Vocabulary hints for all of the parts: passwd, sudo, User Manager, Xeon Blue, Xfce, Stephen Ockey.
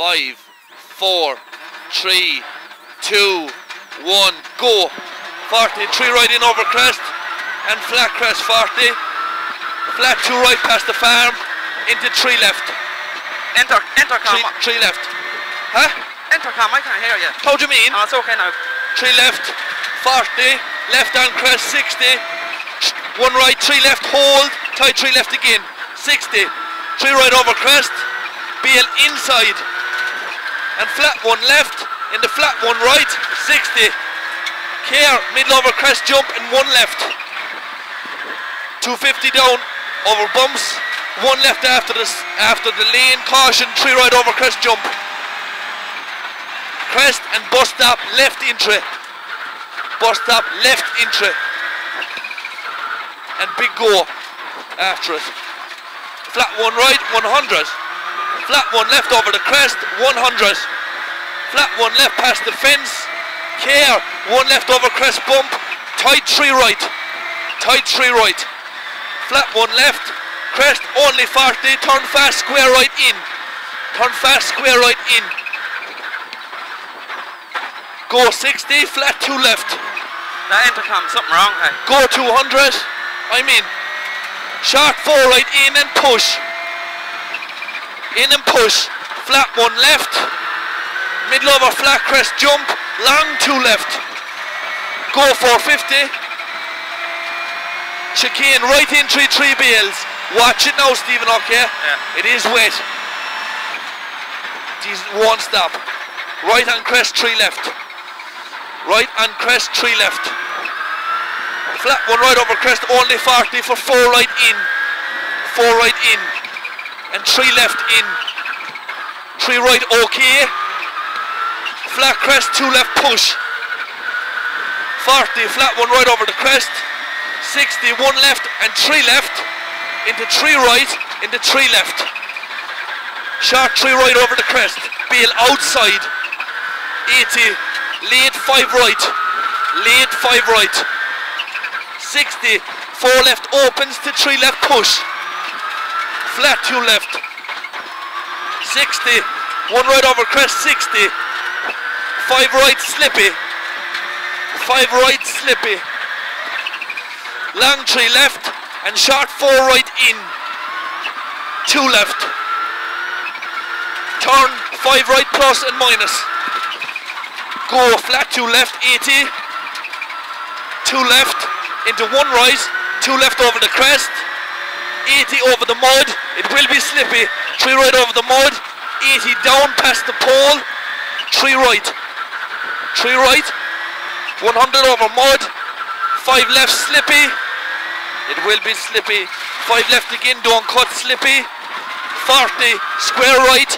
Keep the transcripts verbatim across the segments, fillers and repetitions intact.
Five, four, three, two, one, go. forty, three right in over crest and flat crest forty. Flat two right past the farm into three left. Enter, intercom. Three, three left. Huh? Intercom, I can't hear you. How do you mean? Oh, it's okay now. Three left, forty, left on crest sixty. One right, three left, hold, tie three left again, sixty. Three right over crest, Beale inside. And flat one left, in the flat one right, sixty. Care, middle over crest jump and one left. two fifty down, over bumps. One left after this, after the lane, caution, three right over crest jump. Crest and bust up, left entry. Bust up, left entry. And big go after it. Flat one right, one hundred. Flat one left over the crest, one hundred. Flat one left past the fence. Care, one left over crest bump. Tight three right. Tight three right. Flat one left, crest only forty. Turn fast, square right in. Turn fast, square right in. Go sixty, flat two left. That intercom, something wrong. Hey. Go two hundred. I mean, sharp four right in and push, in and push, flat one left, middle over flat crest jump, long two left, go four fifty, chicane right in three three bales. Watch it now, Stephen Ockey. Yeah. It is wet. These won't stop. Right on crest three left, right on crest three left. Flat one right over crest, only forty for four right in. Four right in. And three left in. Three right okay. Flat crest, two left push. forty, flat one right over the crest. sixty, one left and three left. Into three right, into three left. Sharp three right over the crest. Bale outside. eighty, lead five right. Lead five right. sixty, four left opens to three left push, flat two left, sixty, one right over crest sixty, five right slippy, five right slippy, long three left and short four right in, two left, turn five right plus and minus, go flat two left eighty, two left, into one right, two left over the crest, eighty over the mud, it will be slippy, three right over the mud, eighty down past the pole, three right, three right, one hundred over mud, five left slippy, it will be slippy, five left again, don't cut slippy, forty, square right,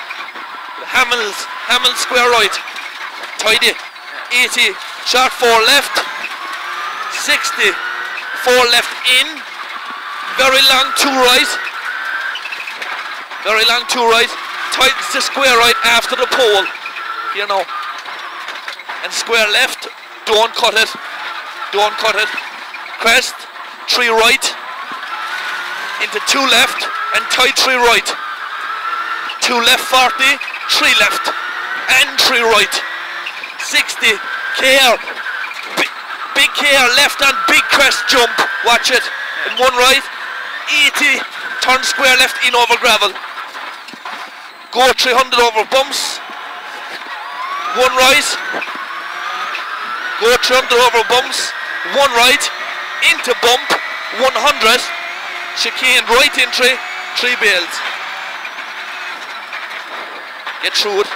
Hamels, Hamels square right, tidy, eighty, short four left, sixty, four left in, very long two right, very long two right, tightens to square right after the pole, you know, and square left, don't cut it, don't cut it, crest, three right, into two left, and tight three right, two left forty, three left, and three right, sixty, care, big care, left and big crest jump, watch it, and one right, eighty, turn square left in over gravel, go three hundred over bumps, one right, go three hundred over bumps, one right, into bump, one hundred, chicane right entry, three bales, get through it,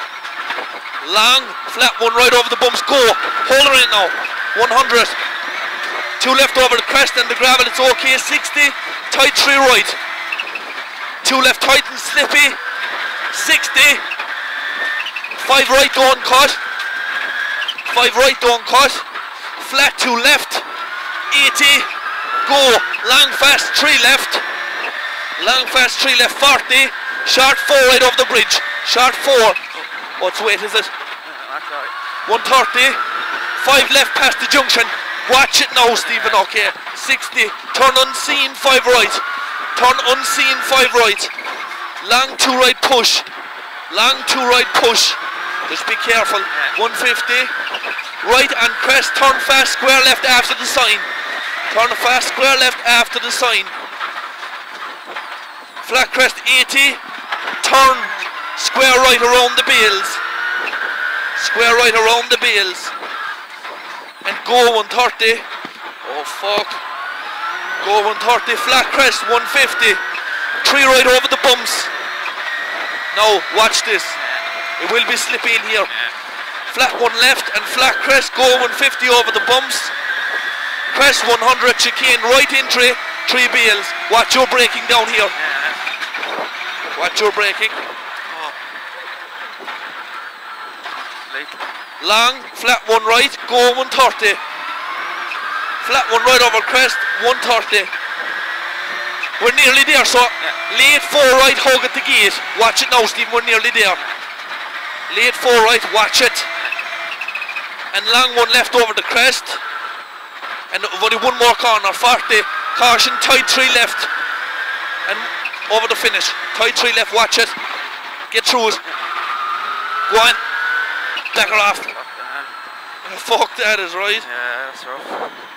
long, flat one right over the bumps, go, hold her in now, one hundred, two left over the crest and the gravel, it's okay, sixty, tight three right, two left tight and slippy, sixty, five right don't cut, five right don't cut, flat two left, eighty, go, long fast three left, long fast three left, forty, short four right over the bridge, short four, what's weight is it? one thirty. Five left past the junction, watch it now Stephen Ockey, sixty, turn unseen, five right, turn unseen, five right, long two right push, Long to right push. Just be careful. one fifty. Right and press. Turn fast, square left after the sign. Turn fast, square left after the sign. Flat crest eighty. Turn square right around the bales. Square right around the bales. And go one thirty. Oh fuck. Go one thirty. Flat crest one fifty. Three right over the bumps. Now watch this. It will be slippy in here. Flat one left and flat crest. Go one fifty over the bumps. Crest one hundred. Chicane right entry. Three bales. Watch your braking down here. Watch your braking. Long. Flat one right. Go one thirty. Flat one right over crest. one thirty. We're nearly there, so lead four right. Hog at the gate. Watch it now, Stephen. We're nearly there. Lead four right, watch it. And long one left over the crest. And only one more corner, forty. Caution, tight three left. And over the finish. Tight three left, watch it. Get through it. Go on. Back her off. Fuck, that is right. Yeah, that's rough.